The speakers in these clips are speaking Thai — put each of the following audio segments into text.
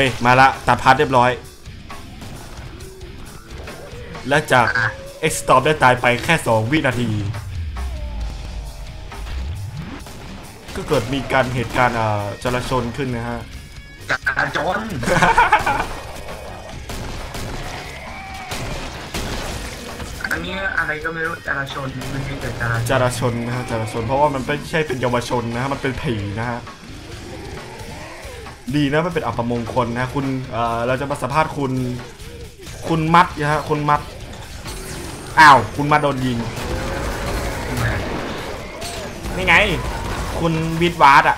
เคมาละตัดพาร์ทเรียบร้อยและจากเอ็กซ์ตอมได้ตายไปแค่2วินาทีก็เกิดมีการเหตุการณ์จราจรขึ้นนะฮะจราจรอันนี้อะไรก็ไม่รู้จราจรมันไม่ใช่จราจรนะฮะจราจรเพราะว่ามันไม่ใช่เป็นเยาวชนนะฮะมันเป็นผีนะฮะดีนะมันเป็นอัปมงคลนะคุณเราจะมาสัมภาษณ์คุณมัดนะฮะคุณมัดอ้าวคุณมาโดนยิงนี่ไงคุณวิทวาร์ดอ่ะ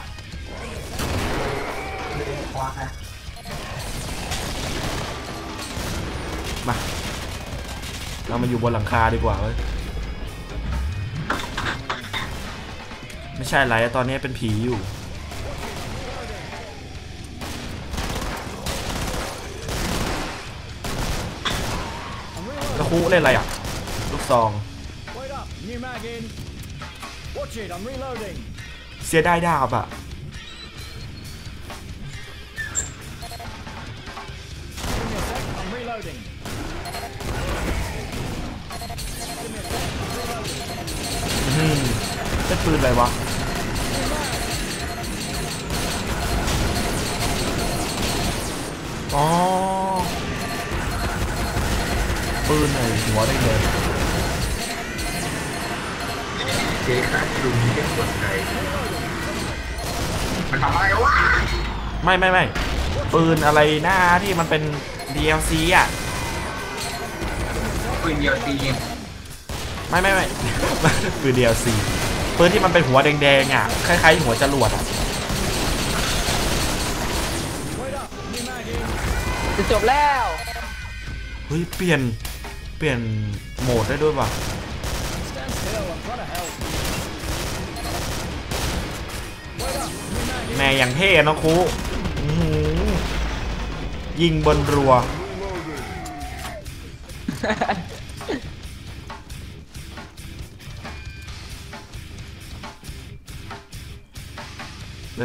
มาเรามาอยู่บนหลังคาดีกว่าเลยไม่ใช่ไรตอนนี้เป็นผีอยู่แล้วคุเล่นอะไรอ่ะลูกซองเสียได้ดาบอ่ะเป็นปืนอะไรวะอ๋อปืนไหนหัวได้เลยเจ๊ข้าดูนี่เป็นคนไทยมันทำอะไรวะไม่ปืนอะไรหน้าที่มันเป็น DLC อ่ะปืน DLC ไม่ปืน DLC ปืนที่มันเป็นหัวแดงๆอ่ะคล้ายๆหัวจรวดอ่ะจะจบแล้วเฮ้ยเปลี่ยนโหมดได้ด้วยป่ะแม่อย่างเท่นะครูยิงบนรัวแล้ว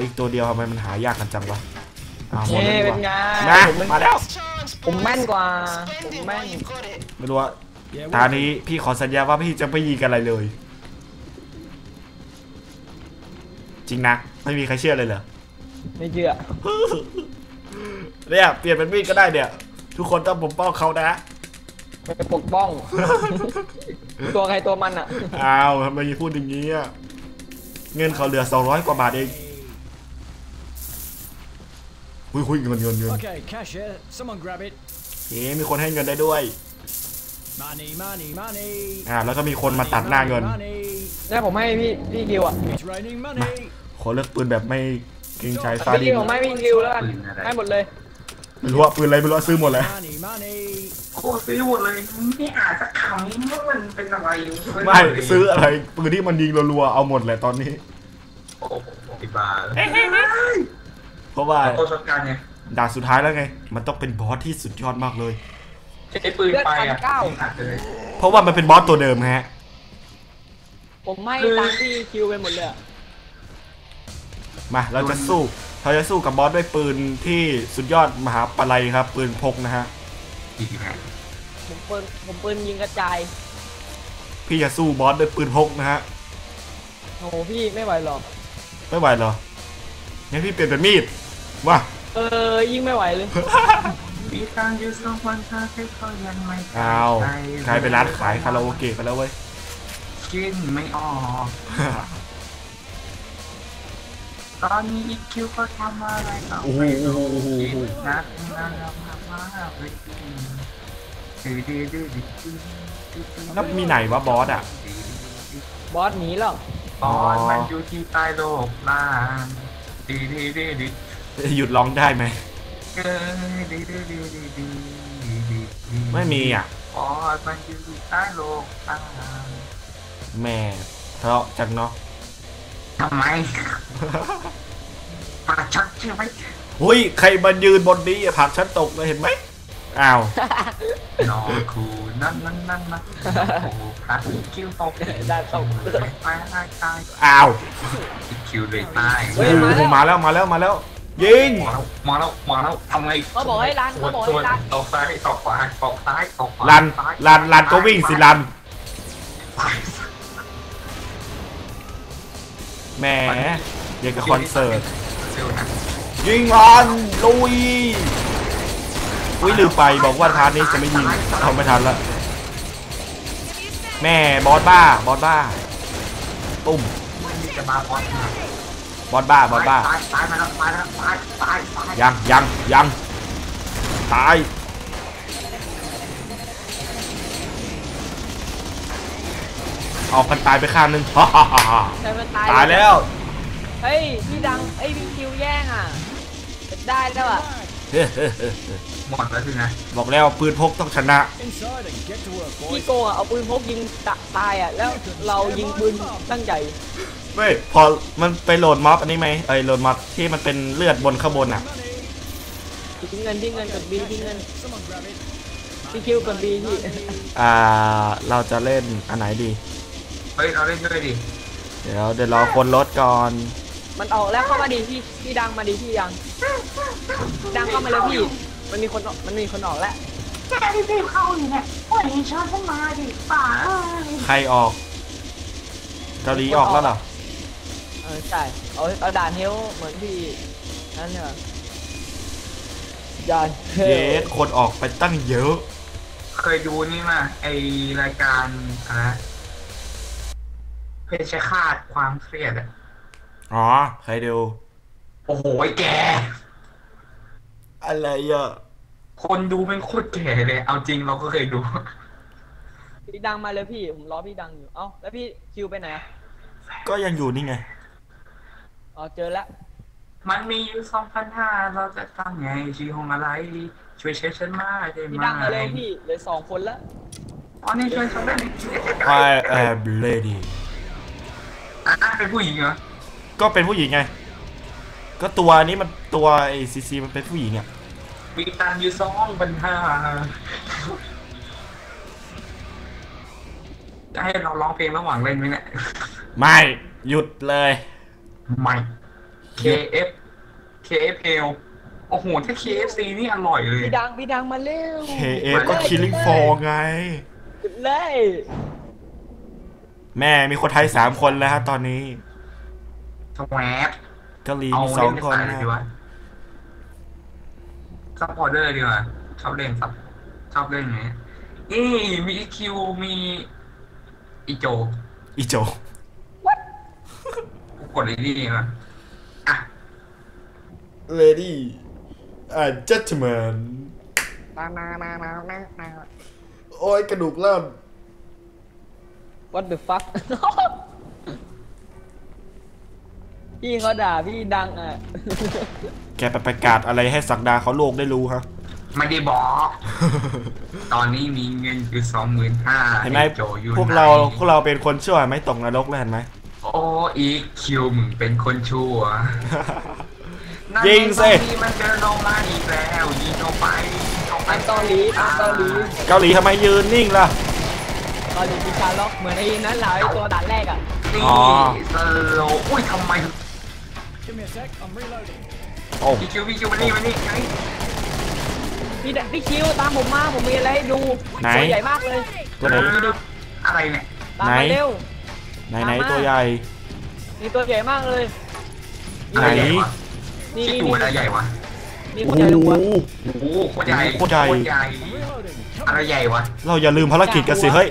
อีกตัวเดียวทำไมมันหายากกันจังวะเฮ้ยเป็นไงมาแล้วผมแม่นกว่าผมแม่นไม่รู้ว่าตานี้พี่ขอสัญญาว่าพี่จะไม่ยิงกันอะไรเลยจริงนะไม่มีใครเชื่อเลยเหรอไม่เชื่อเนี่ยเปลี่ยนเป็นมีดก็ได้เนี่ยทุกคนต้องปกป้องเขานะไปปกป้องตัวใครตัวมันอ่ะอ้าวทำไมพูดอย่างนี้อ่ะเงินเขาเหลือ200กว่าบาทเองหุ้ยเงินมีคนให้เงินได้ด้วยแล้วก็มีคนมาตัดหน้าเงินได้ผมให้พี่กิวอ่ะขอเลือกปืนแบบไม่เกรงใจซาดิสผมให้พี่กิวแล้วกันให้หมดเลยไม่รู้ว่าปืนอะไรไม่รู้ซื้อหมดเลยโคตรซื้อหมดเลยไม่อ่านสักคำว่ามันเป็นอะไรไม่ซื้ออะไรปืนที่มันยิงรัวๆเอาหมดแหละตอนนี้โอ้ติบาเพราะว่าด่านสุดท้ายแล้วไงมันต้องเป็นบอสที่สุดยอดมากเลยไอ้ปืนไปอ่ะเพราะว่ามันเป็นบอสตัวเดิมฮะผมไม่ตามที่คิวไปหมดเลยมาเราจะสู้กับบอสด้วยปืนที่สุดยอดมหาปลัยครับปืนพกนะฮะผมปืนยิงกระจายพี่จะสู้บอสด้วยปืนพกนะฮะโอ้พี่ไม่ไหวหรอกไม่ไหวหรองั้นพี่เปลี่ยนเป็นมีดว่ะยิ่งไม่ไหวเลยเอาใครไปร้านขายคาราโอเกะไปแล้วเว้ยกินไม่ออกตอนนี้อีคิวก็ทำอะไรต่อไปนักนักมานับมีไหนวะบอสอ่ะบอสหนีหรอบอสมันอยู่ที่ใต้โลกล่างหยุดร้องได้ไหมไม่มีอ่ะแม่ทะเลาะจังเนาะทำไมผักชัดใช่ไหมหุ้ยใครมายืนบนนี้ผักชัดตกเลยเห็นไหมอ้าวนอนคูนั่นนะผักคิวตกได้ตกตายอ้าวคิวเลยตายมาแล้ว ยิงมาแล้วทำไงเขาบอกให้รันเขาบอกให้รันออกซ้ายออกขวาออกซ้ายออกขวารันก็วิ่งสิรันแหมยังกับคอนเสิร์ตยิงรันลุยอุ้ยลืมไปบอกว่าทานนี้จะไม่ยิงเขาไม่ทันละแม่บอสบ้าตุ้มจะมาบอสบ้าตายยังตายออกกันตายไปข้างนึงตายแล้วเฮ้ยพี่ดังไอ้พี่คิวแย่งอ่ะได้แล้วอ่ะหมดแล้วคือไงบอกแล้วปืนพกต้องชนะพี่โกอ่ะเอาปืนพกยิงตายอ่ะแล้วเรายิงปืนตั้งใจไม่พอมันไปโหลดม็อบอันนี้ไหมไอโหลดม็อบที่มันเป็นเลือดบนข้างบนอ่ะทิ้งเงินกับบีทิ้งเงินพี่คิวกับบีพี่เราจะเล่นอันไหนดีเฮ้ยเราเล่นด้วยดิเดี๋ยวรอคนรถก่อนมันออกแล้วเข้ามาดีพี่ดังมาดีพี่ดังเข้ามาแล้วพี่มันมีคนออกแล้วจะได้รีบเข้าอยู่เนี่ยโอ้ยช้อนขึ้นมาดิป่าใครออกเกาหลีออกแล้วเหรอใช่เอาด่านเฮลเหมือนที่นั่นเหรอเยสคนออกไปตั้งเยอะเคยดูนี่มาไอรายการนะเพชฌฆาตความเครียดอ๋อเคยดูโอ้โหแกอะไรอะคนดูเป็นโคตรแก่เลยเอาจริงเราก็เคยดูพี่ดังมาเลยพี่ผมรอพี่ดังอยู่เอ้าแล้วพี่คิวไปไหนก็ยังอยู่นี่ไงอ๋อเจอแล้วมันมีอยู่ 2,500 เราจะทำไงชีหงอะไรช่วยเช็คฉันมาได้ไหมพี่ดังมาเลยพี่เลย2คนแล้วอ๋อนี่ช่วยฉันได้ไหม I am lady เป็นผู้หญิงเหรอก็เป็นผู้หญิงไงก็ตัวนี้มันตัวไอซีซีมันเป็นผู้หญิงเนี่ยมีตันอยู่ 2,500 จะให้เราร้องเพลงระหว่างเล่นไหมเนี่ยไม่หยุดเลยไม่KF เอลโอ้โหถ้า KFC นี่อร่อยเลยพี่ดังมาเร็ว KF ก็ Killing Floor ไงเลยแม่มีคนไทย3คนแล้วฮะตอนนี้สแวปเกาหลีมี2คนนะซัพพอร์เตอร์ดีกว่าชอบเล่นอย่างนี้มี EQ มีอีโจ What กดเลยดีนะLady and Gentlemen มาโอ้ยกระดูกเริ่ม What the fuck พี่เขาด่าพี่ดังอ่ะแกไปประกาศอะไรให้ศักดาเขาโลกได้รู้ฮะไม่ได้บอกตอนนี้มีเงินอยู่ 25,000 เห็นไหมพวกเราเป็นคนชั่วไหมตกนรกแล้วเห็นไหมโอ้อีคิวมึงเป็นคนชั่วยิงสิมันเดินลงมาอีกแล้วยิงลงไปเกาหลีทำไมยืนนิ่งล่ะเกาหลีมีการล็อกเหมือนไอ้นั้นเลยตัวด่านแรกอ่ะอ๋อโลอุ้ยทำไมโอ้พี่คิวมานี่พี่คิวตามผมมาผมมีอะไรให้ดูตัวใหญ่มากเลยตัวไหนอะไรเนี่ยตามมาเร็วไหนตัวใหญ่นี่ตัวใหญ่มากเลยไหนนี่ตัวใหญ่วะนี่โอ้โหโคตรใหญ่อะไรใหญ่วะเราอย่าลืมภารกิจกันสิเฮ้ย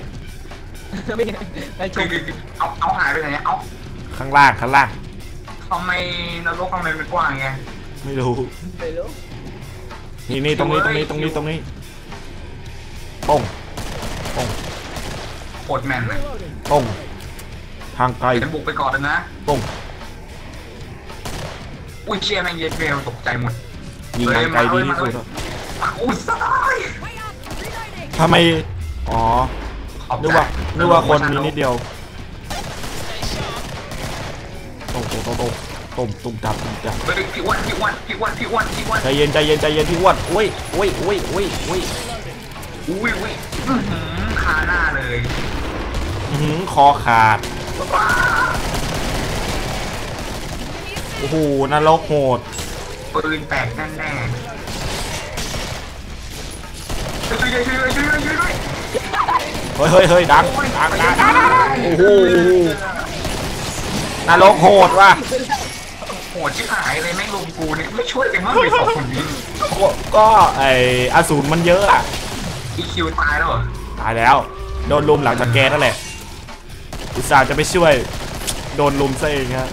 เอาหายไปไหนเอาข้างล่างทำไมนรกทำไมมันกว้างไงไม่รู้นี่ตรงนี้ป้องโคตรแมนเลยป้องทางไกลจะบุกไปก่อนนะป้องอุ้ยเชียร์แมงเยเฟลตกใจหมดยิงไกลดีที่สุดอุ้ยซ้ายทำไมอ๋อนึกว่าคนมีนิดเดียวตุ่มจับพี่อ้วนใจเย็นพี่อ้วนอุ้ยขาหน้าเลยคอขาดโอ้โหนรกโหด ปืนแตกแน่แน่เฮ้ยเฮ้ยดังดังโอ้โหนรกโหดว่ะโหดชิบหายเลยแม่งลุมกูเนี่ยไม่ช่วยกันมากเลยสองคนนี้ก็ไอ้อสูรมันเยอะอ่ะอีคิวตายแล้วเหรอตายแล้วโดนลุมหลังจากแกนั่นแหละอุตส่าห์จะไปช่วยโดนลุมซะเองฮะ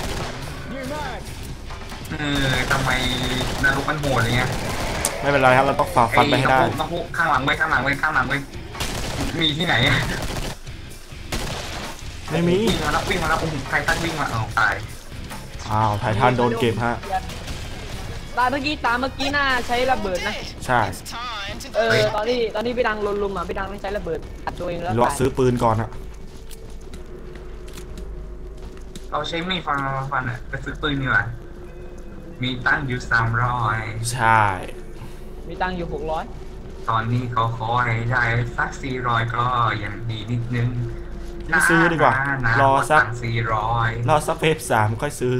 ทำไมนรกมันโหดอย่างเงี้ยไม่เป็นไรครับเราต้องฝ่าฟันไปให้ได้ต้องพุ่งข้างหลังไว้ข้างหลังไว้มีที่ไหนไม่มีวิ่งมาแล้วอุ้มไททันวิ่งมาเอาตายอ้าวไททันโดนเก็บฮะตาเมื่อกี้น่าใช้ระเบิดนะใช่ตอนนี้ไปดังลุมอ่ะไปดังต้องใช้ระเบิดอัดตัวเองแล้วล็อกซื้อปืนก่อนฮะเราใช้มีดฟันอ่ะไปซื้อปืนดีกว่ามีตั้งอยู่300ใช่มีตั้งอยู่600ตอนนี้เขาขอให้ได้สัก400ก็ยังดีนิดนึงซื้อดีกว่า รอสัก400รอสักเพจ3ค่อยซื้อ